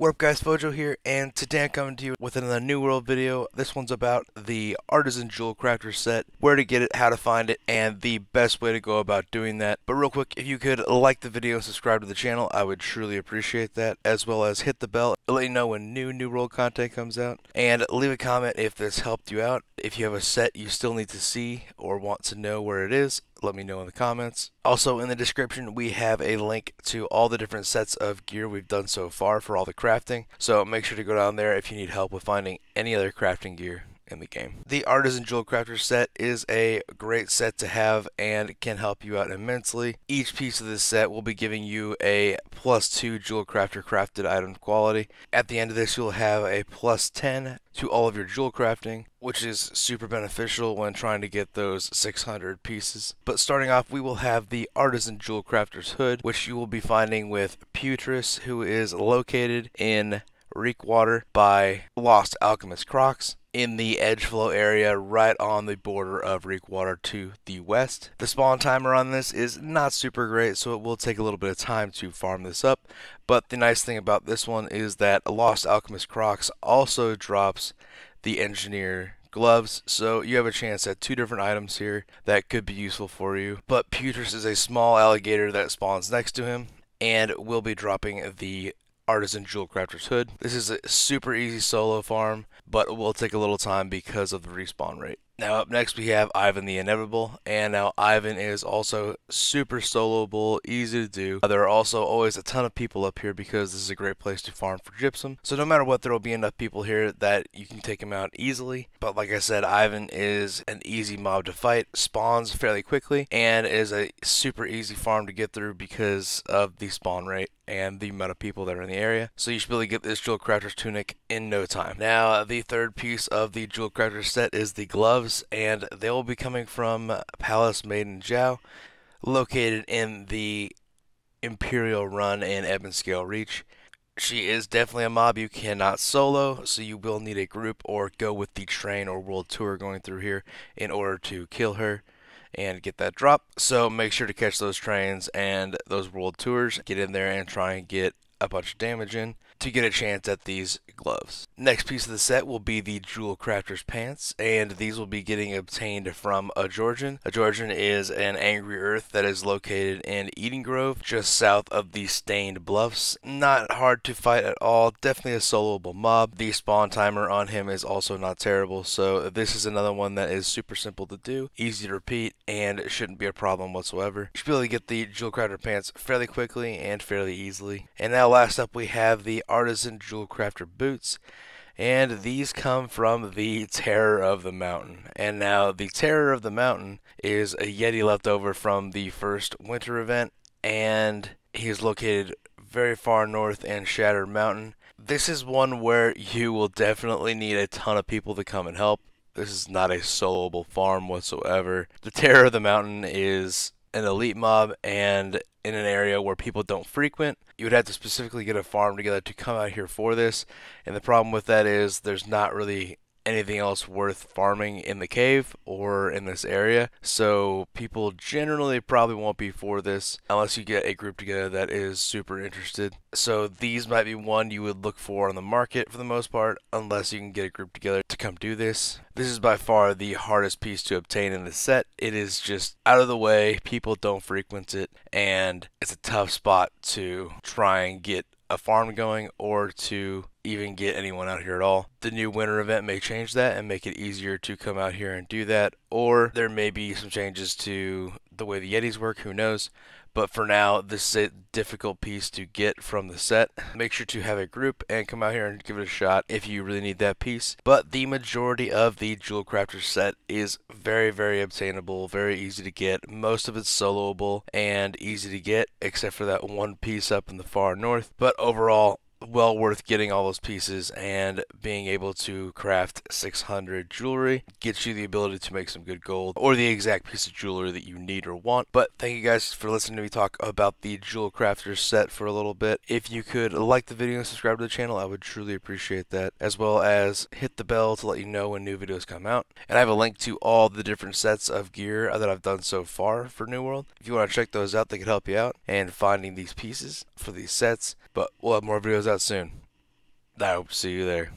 What up guys, Fojo here, and today I'm coming to you with another New World video. This one's about the Artisan Jewelcrafter set, where to get it, how to find it, and the best way to go about doing that. But real quick, if you could like the video, subscribe to the channel, I would truly appreciate that, as well as hit the bell. It'll let you know when New World content comes out, and leave a comment if this helped you out. If you have a set you still need to see or want to know where it is, let me know in the comments. Also in the description we have a link to all the different sets of gear we've done so far for all the crafting, so make sure to go down there if you need help with finding any other crafting gear in the game. The Artisan Jewelcrafter set is a great set to have and can help you out immensely. Each piece of this set will be giving you a +2 Jewelcrafter crafted item quality. At the end of this you'll have a +10 to all of your jewel crafting, which is super beneficial when trying to get those 600 pieces. But starting off, we will have the Artisan Jewelcrafter's hood, which you will be finding with Putris, who is located in Reekwater by Lost Alchemist Crocs, in the Edgeflow area right on the border of Reekwater to the west. The spawn timer on this is not super great, so it will take a little bit of time to farm this up, but the nice thing about this one is that Lost Alchemist Crocs also drops the engineer gloves, so you have a chance at two different items here that could be useful for you. But Putris is a small alligator that spawns next to him and will be dropping the Artisan Jewelcrafter's hood. This is a super easy solo farm, but it will take a little time because of the respawn rate. Now up next we have Ivan the Inevitable, and now Ivan is also super soloable, easy to do. There are also always a ton of people up here because this is a great place to farm for gypsum, so no matter what there will be enough people here that you can take him out easily. But like I said, Ivan is an easy mob to fight, spawns fairly quickly, and is a super easy farm to get through because of the spawn rate and the amount of people that are in the area. So you should really get this Jewelcrafter's tunic in no time. Now the third piece of the Jewelcrafter set is the gloves, and they will be coming from Palace Maiden Xiao, located in the Imperial run in EbonScale Reach. She is definitely a mob you cannot solo, so you will need a group or go with the train or world tour going through here in order to kill her and get that drop. So make sure to catch those trains and those world tours, get in there and try and get a bunch of damage in to get a chance at these gloves. Next piece of the set will be the Jewelcrafter's pants, and these will be getting obtained from Adjorjan. Adjorjan is an angry earth that is located in Eden Grove, just south of the Stained Bluffs. Not hard to fight at all, definitely a soloable mob. The spawn timer on him is also not terrible, so this is another one that is super simple to do, easy to repeat, and shouldn't be a problem whatsoever. You should be able to get the Jewelcrafter pants fairly quickly and fairly easily. And now last up we have the Artisan Jewelcrafter boots, and these come from the Terror of the Mountain. And now the Terror of the Mountain is a Yeti leftover from the first winter event, and he is located very far north in Shattered Mountain. This is one where you will definitely need a ton of people to come and help. This is not a soloable farm whatsoever. The Terror of the Mountain is an elite mob, and in an area where people don't frequent, you would have to specifically get a farm together to come out here for this. And the problem with that is there's not really anything else worth farming in the cave or in this area, so people generally probably won't be for this unless you get a group together that is super interested. So these might be one you would look for on the market for the most part, unless you can get a group together to come do this. This is by far the hardest piece to obtain in the set. It is just out of the way, people don't frequent it, and it's a tough spot to try and get a farm going or to even get anyone out here at all. The new winter event may change that and make it easier to come out here and do that, or there may be some changes to the way the Yetis work, who knows. But for now, this is a difficult piece to get from the set. Make sure to have a group and come out here and give it a shot if you really need that piece. But the majority of the Jewelcrafter set is very, very obtainable, very easy to get. Most of it's soloable and easy to get, except for that one piece up in the far north. But overall, well worth getting all those pieces, and being able to craft 600 jewelry gets you the ability to make some good gold or the exact piece of jewelry that you need or want. But thank you guys for listening to me talk about the Jewelcrafter set for a little bit. If you could like the video and subscribe to the channel, I would truly appreciate that, as well as hit the bell to let you know when new videos come out. And I have a link to all the different sets of gear that I've done so far for New World. If you want to check those out, they could help you out in finding these pieces for these sets. But we'll have more videos out soon. I hope to see you there.